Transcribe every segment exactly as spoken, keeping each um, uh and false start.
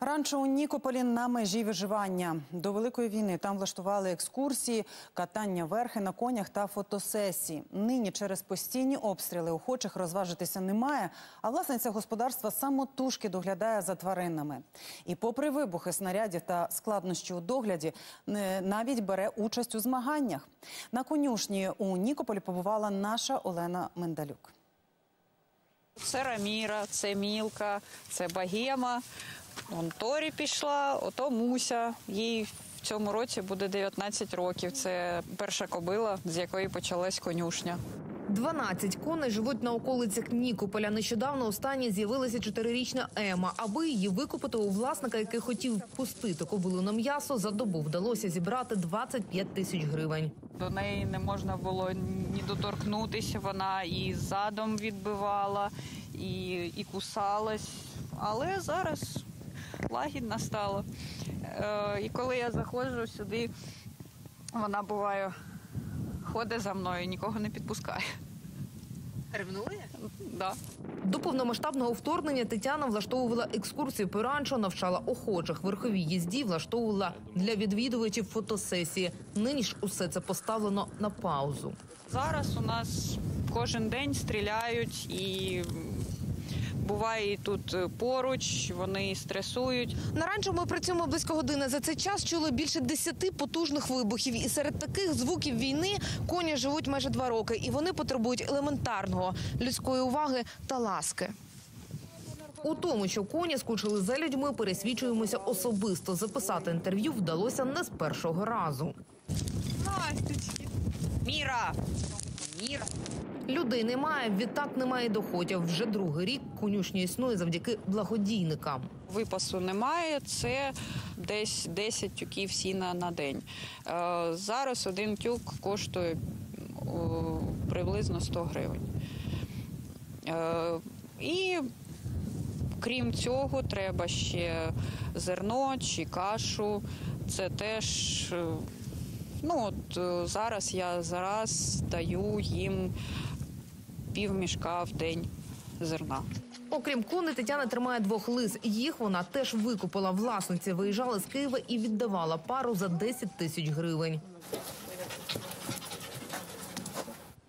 Ранчо у Нікополі на межі виживання. До Великої війни там влаштували екскурсії, катання верхи на конях та фотосесії. Нині через постійні обстріли охочих розважитися немає, а власниця господарства самотужки доглядає за тваринами. І попри вибухи снарядів та складнощі у догляді, навіть бере участь у змаганнях. На конюшні у Нікополі побувала наша Олена Мендалюк. Це Раміра, це Мілка, це Багема, вон Торі пішла, ото Муся. Їй в цьому році буде дев'ятнадцять років. Це перша кобила, з якої почалась конюшня. дванадцять коней живуть на околицях Нікополя. Нещодавно останнє з'явилася чотирирічна Ема. Аби її викупити у власника, який хотів пустити кобилу на м'ясо, за добу вдалося зібрати двадцять п'ять тисяч гривень. До неї не можна було ні доторкнутися, вона і задом відбивала, і, і кусалась, але зараз лагідна стала. Е, і коли я заходжу сюди, вона буває... ходить за мною, нікого не підпускає. Ревнує? Да. До повномасштабного вторгнення Тетяна влаштовувала екскурсії по ранчо, навчала охочих верховій їзді, влаштовувала для відвідувачів фотосесії. Нині ж усе це поставлено на паузу. Зараз у нас кожен день стріляють і... буває і тут поруч, вони стресують. На ранчо ми працюємо близько години. За цей час чули більше десяти потужних вибухів. І серед таких звуків війни коні живуть майже два роки. І вони потребують елементарного – людської уваги та ласки. У тому, що коні скучили за людьми, пересвідчуємося особисто. Записати інтерв'ю вдалося не з першого разу. Настечки! Міра! Міра! Людей немає, відтак немає доходів. Вже другий рік конюшня існує завдяки благодійникам. Випасу немає, це десь десять тюків сіна на день. Зараз один тюк коштує приблизно сто гривень. І крім цього треба ще зерно чи кашу. Це теж... Ну, от зараз я зараз даю їм пів мішка в день зерна. Окрім коней, Тетяна тримає двох лис. Їх вона теж викупила. Власниці виїжджала з Києва і віддавала пару за десять тисяч гривень.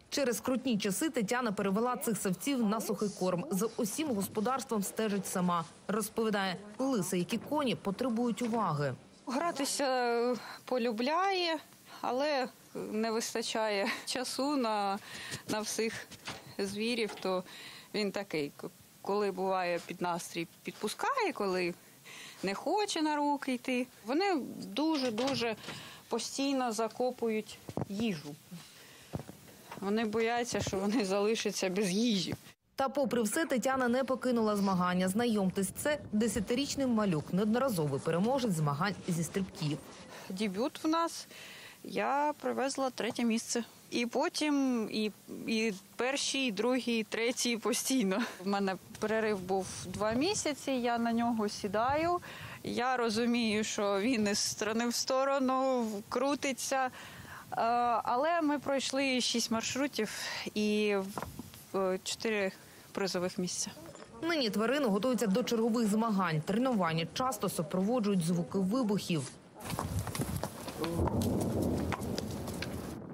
Через скрутні часи Тетяна перевела цих савців на сухий корм. За усім господарством стежить сама. Розповідає, лиси, як і коні, потребують уваги. Гратися полюбляє, але не вистачає часу на, на всіх звірів, то він такий, коли буває під настрій підпускає, коли не хоче на руки йти. Вони дуже-дуже постійно закопують їжу. Вони бояться, що вони залишаться без їжі. Та попри все, Тетяна не покинула змагання. Знайомтесь, це десятирічний малюк, неодноразовий переможець змагань зі стрибків. Дебют в нас, я привезла третє місце. І потім і, і перший, і другий, і третій постійно. У мене перерив був два місяці, я на нього сідаю. Я розумію, що він із сторони в сторону крутиться. Але ми пройшли шість маршрутів і чотири призових місця. Нині тварини готуються до чергових змагань. Тренування часто супроводжують звуки вибухів.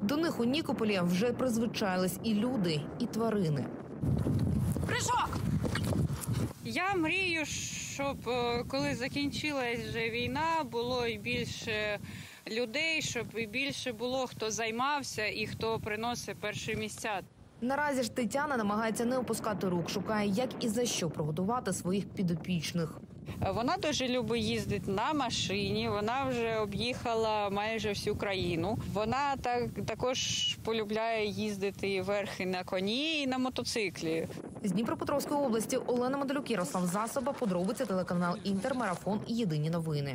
До них у Нікополі вже призвичайлись і люди, і тварини. Прыжок! Я мрію, щоб коли закінчилась вже війна, було і більше людей, щоб і більше було, хто займався і хто приносить перші місця. Наразі ж Тетяна намагається не опускати рук, шукає, як і за що прогодувати своїх підопічних. Вона дуже любить їздити на машині, вона вже об'їхала майже всю країну. Вона так, також полюбляє їздити верхи на коні і на мотоциклі. З Дніпропетровської області Олена Мендалюк, Ярослав Засоба, Подробиці, телеканал «Інтермарафон» і Єдині новини.